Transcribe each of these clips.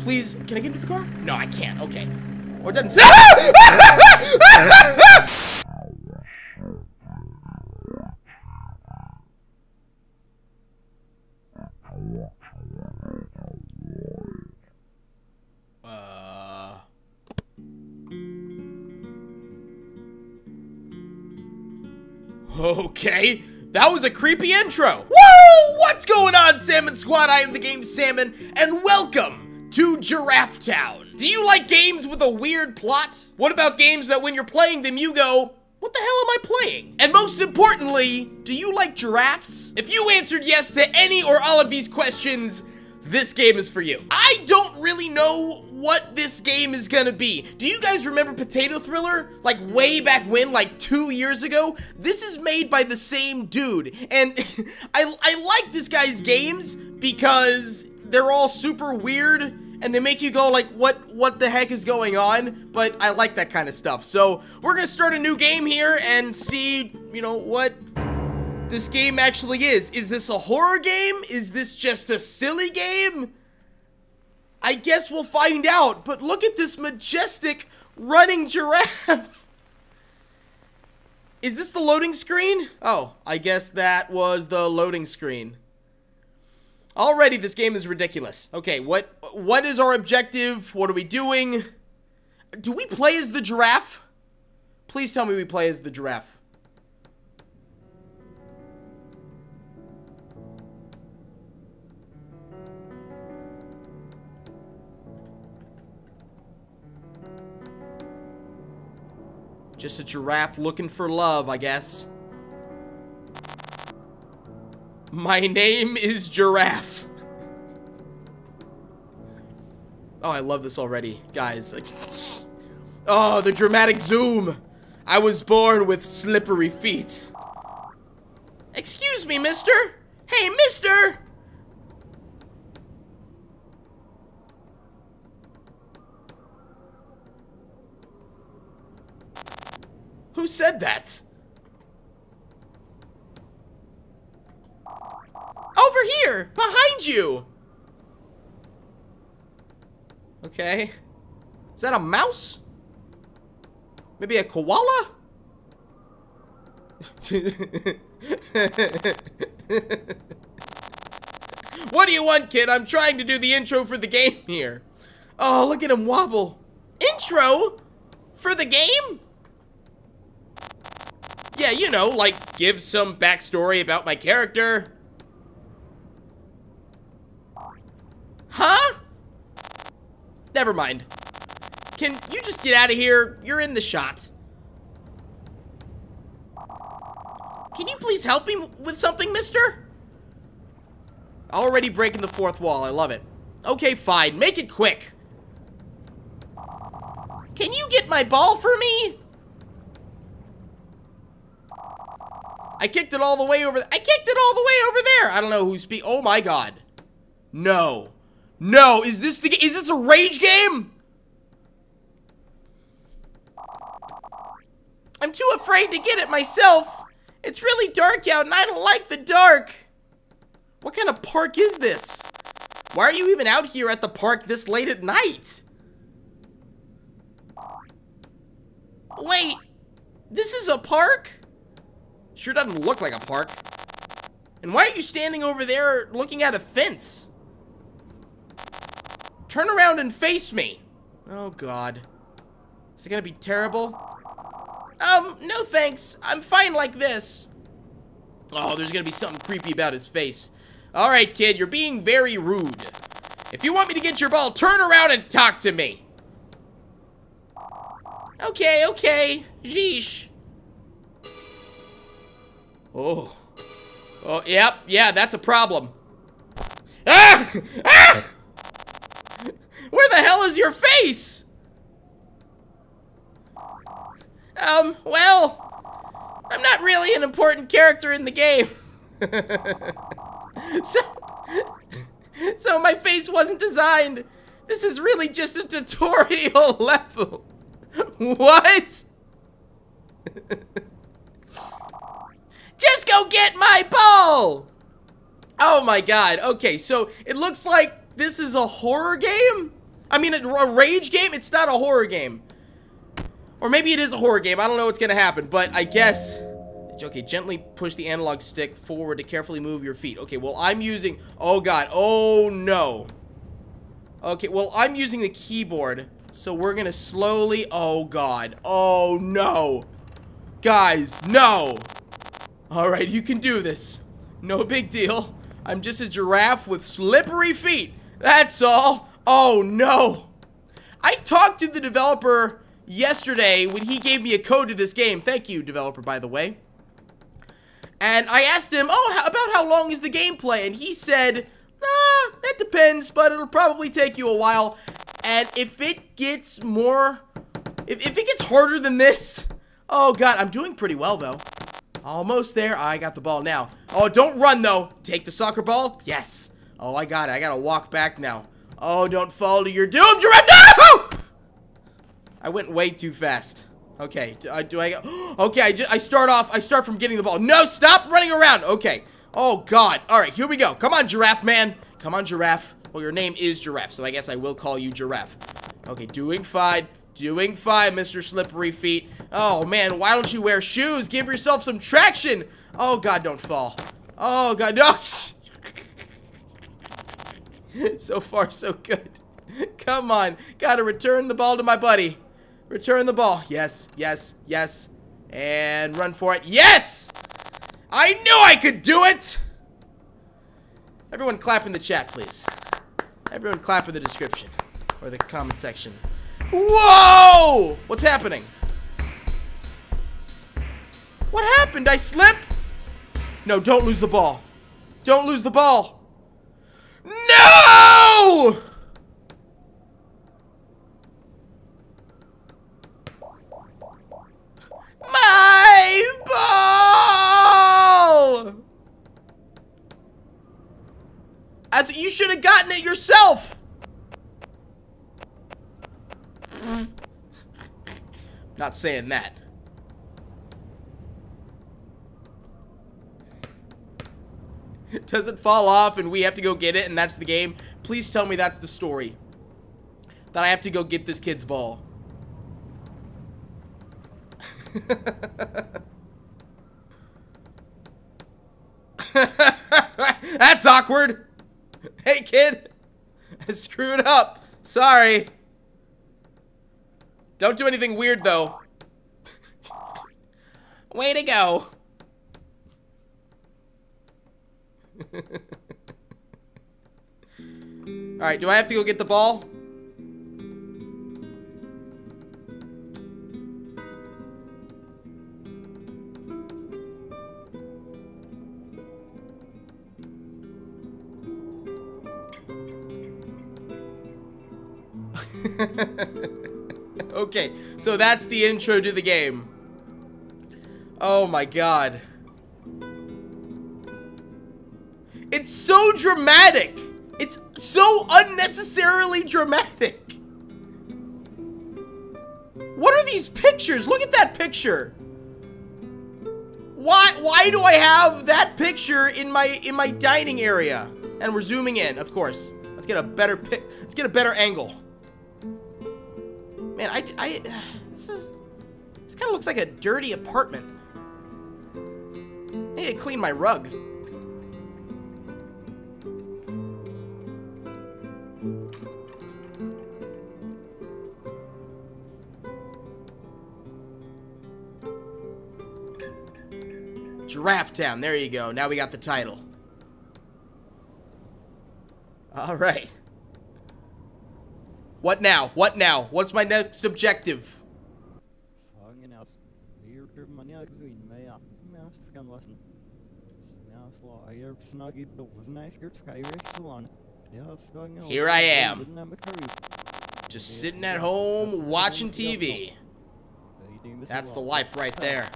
Please, can I get into the car? No, I can't. Okay. Or it doesn't say. Okay, that was a creepy intro. Woo! What's going on, Salmon Squad? I am the game Salmon, and welcome to Giraffe Town. Do you like games with a weird plot? What about games that when you're playing them, you go, what the hell am I playing? And most importantly, do you like giraffes? If you answered yes to any or all of these questions, this game is for you. I don't really know what this game is gonna be. Do you guys remember Potato Thriller? Like way back when, like 2 years ago? This is made by the same dude. And I like this guy's games because they're all super weird and they make you go like, what the heck is going on? But I like that kind of stuff. So we're gonna start a new game here and see, you know, what this game actually is. Is this a horror game? Is this just a silly game? I guess we'll find out, but look at this majestic running giraffe. Is this the loading screen? Oh, I guess that was the loading screen. Already, this game is ridiculous. Okay, what is our objective? What are we doing? Do we play as the giraffe? Please tell me we play as the giraffe. Just a giraffe looking for love, I guess. My name is Giraffe. Oh, I love this already, guys. Oh, the dramatic zoom. I was born with slippery feet. Excuse me, mister. Hey, mister. Who said that? Over here! Behind you! Okay. Is that a mouse? Maybe a koala? What do you want, kid? I'm trying to do the intro for the game here. Oh, look at him wobble. Intro? For the game? Yeah, you know, like, give some backstory about my character. Huh? Never mind. Can you just get out of here? You're in the shot. Can you please help me with something, mister? Already breaking the fourth wall. I love it. Okay, fine. Make it quick. Can you get my ball for me? I kicked it all the way over there. I kicked it all the way over there. I don't know who's speaking. Oh my god. No. No, is this the is this a rage game? I'm too afraid to get it myself. It's really dark out and I don't like the dark. What kind of park is this? Why are you even out here at the park this late at night? Wait. This is a park? Sure doesn't look like a park. And why are you standing over there looking at a fence? Turn around and face me. Oh god. Is it gonna be terrible? No thanks. I'm fine like this. Oh, there's gonna be something creepy about his face. Alright, kid, you're being very rude. If you want me to get your ball, turn around and talk to me. Okay, okay. Jeesh. Oh. Oh, yep. Yeah, that's a problem. Ah! Ah! Where the hell is your face? Well, I'm not really an important character in the game. So my face wasn't designed. This is really just a tutorial level. What? Just go get my ball! Oh my god, okay, so it looks like this is a horror game? I mean, a rage game? It's not a horror game. Or maybe it is a horror game. I don't know what's gonna happen, but I guess... Okay, gently push the analog stick forward to carefully move your feet. Okay, well, I'm using... Oh, God. Oh, no. Okay, well, I'm using the keyboard, so we're gonna slowly... Oh, God. Oh, no. Guys, no. Alright, you can do this. No big deal. I'm just a giraffe with slippery feet. That's all. Oh, no. I talked to the developer yesterday when he gave me a code to this game. Thank you, developer, by the way. And I asked him, oh, about how long is the gameplay? And he said, that depends, but it'll probably take you a while. And if it gets more, if it gets harder than this, oh, God, I'm doing pretty well, though. Almost there. I got the ball now. Oh, don't run, though. Take the soccer ball. Yes. Oh, I got it. I got to walk back now. Oh, don't fall to your doom, Giraffe. No! I went way too fast. Okay, okay, I start off, I start from getting the ball. No, stop running around. Okay. Oh, God. All right, here we go. Come on, Giraffe, man. Come on, Giraffe. Well, your name is Giraffe, so I guess I will call you Giraffe. Okay, doing fine. Doing fine, Mr. Slippery Feet. Oh, man, why don't you wear shoes? Give yourself some traction. Oh, God, don't fall. Oh, God, no. So far, so good. Come on. Gotta return the ball to my buddy. Return the ball. Yes, yes, yes. And run for it. Yes! I knew I could do it! Everyone clap in the chat, please. Everyone clap in the description. Or the comment section. Whoa! What's happening? What happened? I slip? No, don't lose the ball. Don't lose the ball. No! My ball! As you should have gotten it yourself. Not saying that. It doesn't fall off and we have to go get it and that's the game. Please tell me that's the story. That I have to go get this kid's ball. That's awkward. Hey, kid. I screwed up. Sorry. Don't do anything weird, though. Way to go. Alright, do I have to go get the ball? Okay, so that's the intro to the game. Oh my God. It's so dramatic. It's so unnecessarily dramatic. What are these pictures? Look at that picture. Why do I have that picture in my dining area? And we're zooming in, of course. Let's get a better angle. Man, this kind of looks like a dirty apartment. I need to clean my rug. Giraffe Town, there you go. Now we got the title. All right. What now? What now? What's my next objective? Here I am. Just sitting at home watching TV. That's the life right there.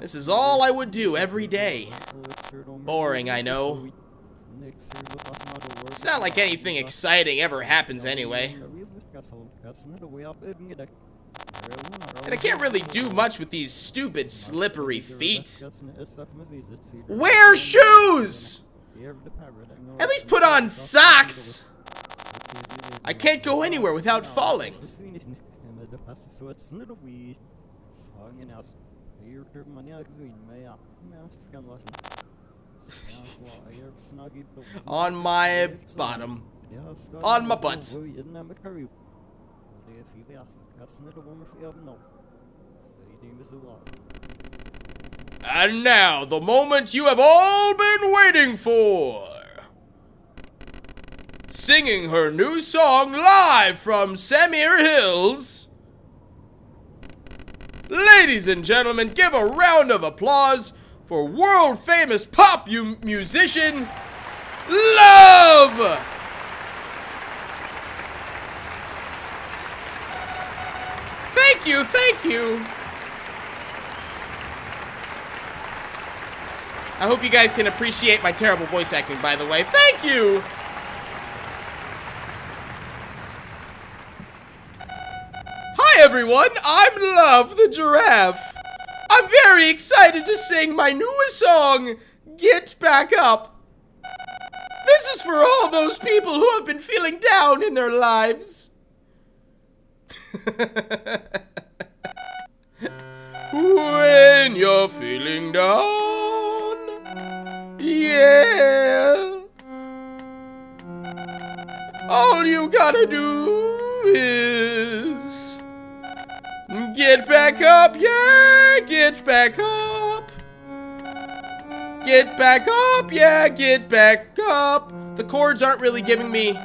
This is all I would do every day. Boring, I know. It's not like anything exciting ever happens anyway. And I can't really do much with these stupid slippery feet. Wear shoes! At least put on socks! I can't go anywhere without falling. On my bottom. On my butt. And now, the moment you have all been waiting for. Singing her new song live from Samir Hills. Ladies and gentlemen, give a round of applause for world famous pop musician, Love! Thank you, thank you. I hope you guys can appreciate my terrible voice acting, by the way. Thank you! Hi, everyone. I'm Love the Giraffe. I'm very excited to sing my newest song, Get Back Up. This is for all those people who have been feeling down in their lives. When you're feeling down. Yeah, all you gotta do is get back up, yeah, get back up. Get back up, yeah, get back up. The chords aren't really giving me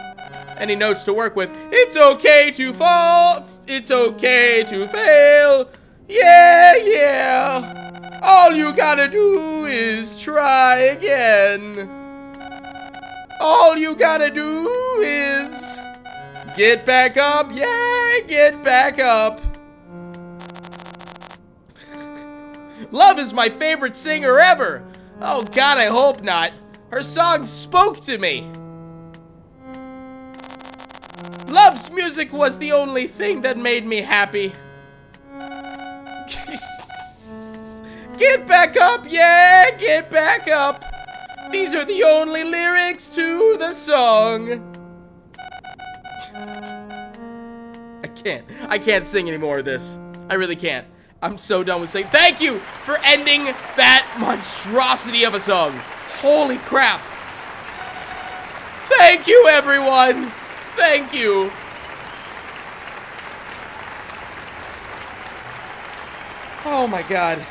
any notes to work with. It's okay to fall, it's okay to fail, yeah, yeah. All you gotta do is try again. All you gotta do is get back up, yeah, get back up. Love is my favorite singer ever. Oh God, I hope not. Her song spoke to me. Love's music was the only thing that made me happy. Get back up, yeah, get back up. These are the only lyrics to the song. I can't sing any more of this. I really can't. I'm so done with singing. Thank you for ending that monstrosity of a song. Holy crap. Thank you, everyone. Thank you. Oh my God.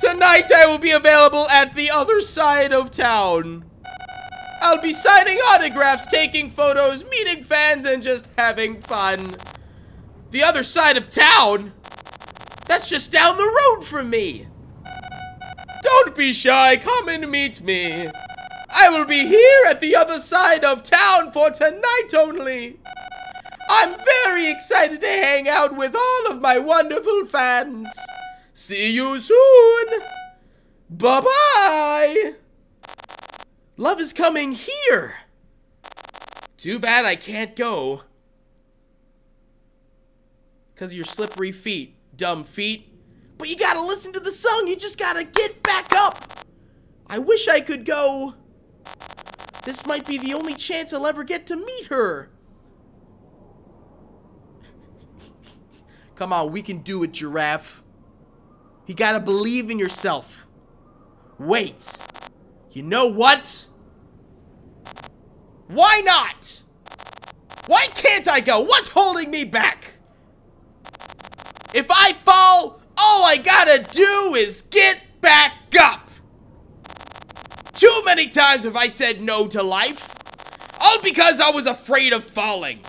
Tonight I will be available at the other side of town. I'll be signing autographs, taking photos, meeting fans, and just having fun. The other side of town? That's just down the road from me. Don't be shy, come and meet me. I will be here at the other side of town for tonight only. I'm very excited to hang out with all of my wonderful fans. See you soon. Bye-bye. Love is coming here. Too bad I can't go. 'Cause of your slippery feet, dumb feet. But you gotta listen to the song. You just gotta get back up. I wish I could go. This might be the only chance I'll ever get to meet her. Come on, we can do it, Giraffe. You gotta believe in yourself. Wait. You know what? Why not? Why can't I go? What's holding me back? If I fall, all I gotta do is get back up. Too many times have I said no to life. All because I was afraid of falling.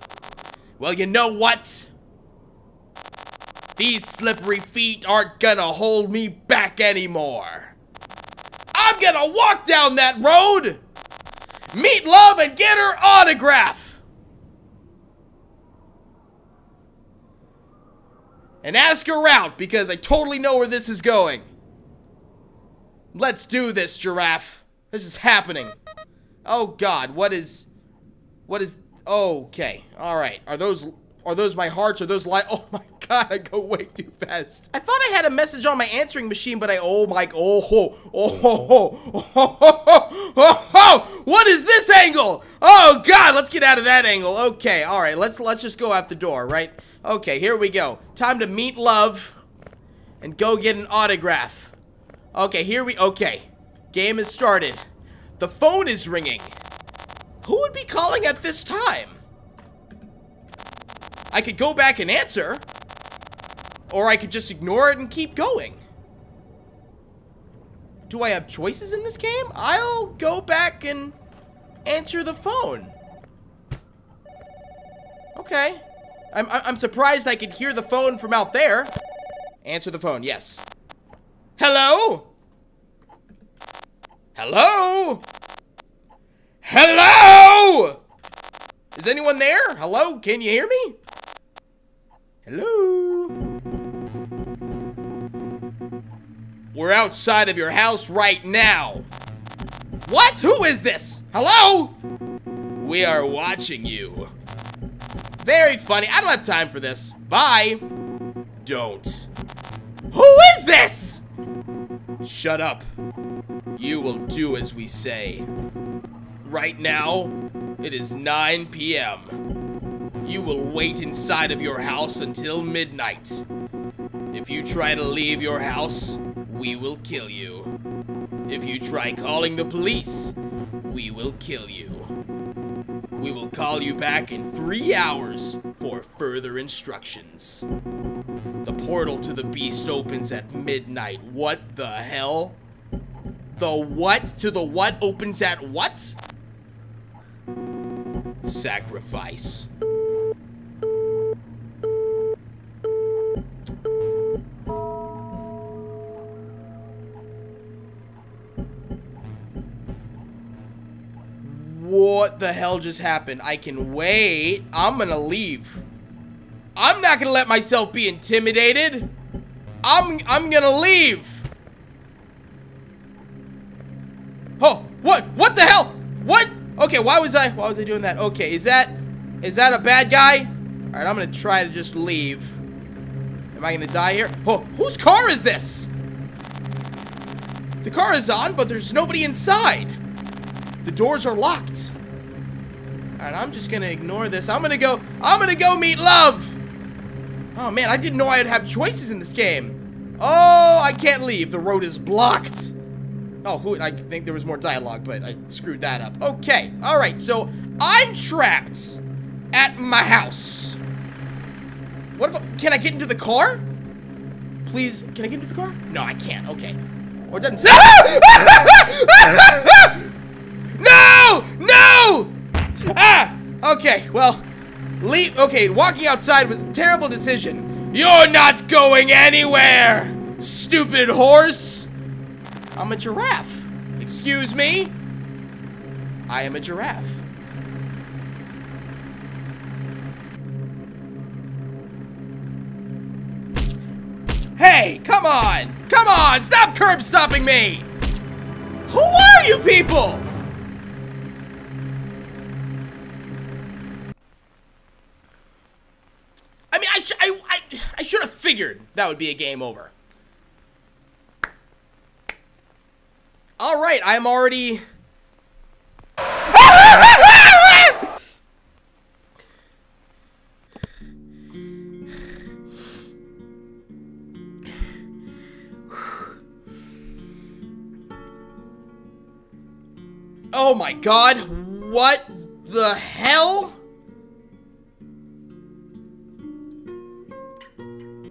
Well, you know what? These slippery feet aren't gonna hold me back anymore. I'm gonna walk down that road, meet Love, and get her autograph. And ask her out, because I totally know where this is going. Let's do this, Giraffe. This is happening. Oh God, what is, okay, all right. Are those my hearts? Are those light? Oh my God, I go way too fast. I thought I had a message on my answering machine, but I, oh my, oh ho, oh ho, oh ho, oh ho, oh ho, What is this angle? Oh god, let's get out of that angle. Okay, alright, let's just go out the door, right? Okay, here we go. Time to meet Love and go get an autograph. Okay, okay. Game has started. The phone is ringing. Who would be calling at this time? I could go back and answer, or I could just ignore it and keep going. Do I have choices in this game? I'll go back and answer the phone. Okay. I'm surprised I could hear the phone from out there. Answer the phone, yes. Hello? Hello? Hello? Is anyone there? Hello? Can you hear me? Hello? We're outside of your house right now. What? Who is this? Hello? We are watching you. Very funny. I don't have time for this. Bye. Don't. Who is this? Shut up. You will do as we say. Right now, it is 9 p.m. You will wait inside of your house until midnight. If you try to leave your house, we will kill you. If you try calling the police, we will kill you. We will call you back in 3 hours for further instructions. The portal to the beast opens at midnight. What the hell? The what to the what opens at what? Sacrifice. What the hell just happened? I can wait. I'm gonna leave. I'm not gonna let myself be intimidated. I'm gonna leave. Oh, what the hell? What? Okay, why was I doing that? Okay, is that a bad guy? All right, I'm gonna try to just leave. Am I gonna die here? Oh, whose car is this? The car is on, but there's nobody inside. The doors are locked. All right, I'm just gonna ignore this. I'm gonna go meet Love. Oh man, I didn't know I'd have choices in this game. Oh, I can't leave. The road is blocked. Oh, I think there was more dialogue, but I screwed that up. Okay, all right, so I'm trapped at my house. What if, can I get into the car? Please, can I get into the car? No, I can't, okay. Or it doesn't say. No! No! Ah! Okay, well, leave. Okay, walking outside was a terrible decision. You're not going anywhere, stupid horse! I'm a giraffe. Excuse me? I am a giraffe. Hey, come on! Come on! Stop curb stopping me! Who are you people? I should have figured that would be a game over. All right, I'm already. Oh my god, what the hell?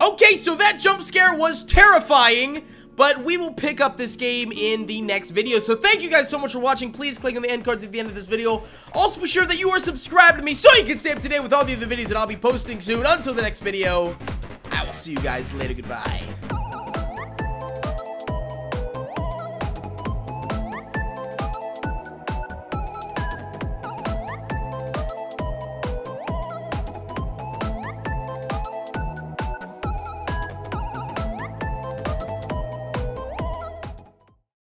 Okay, so that jump scare was terrifying, but we will pick up this game in the next video. So thank you guys so much for watching. Please click on the end cards at the end of this video. Also be sure that you are subscribed to me so you can stay up to date with all the other videos that I'll be posting soon. Until the next video, I will see you guys later. Goodbye.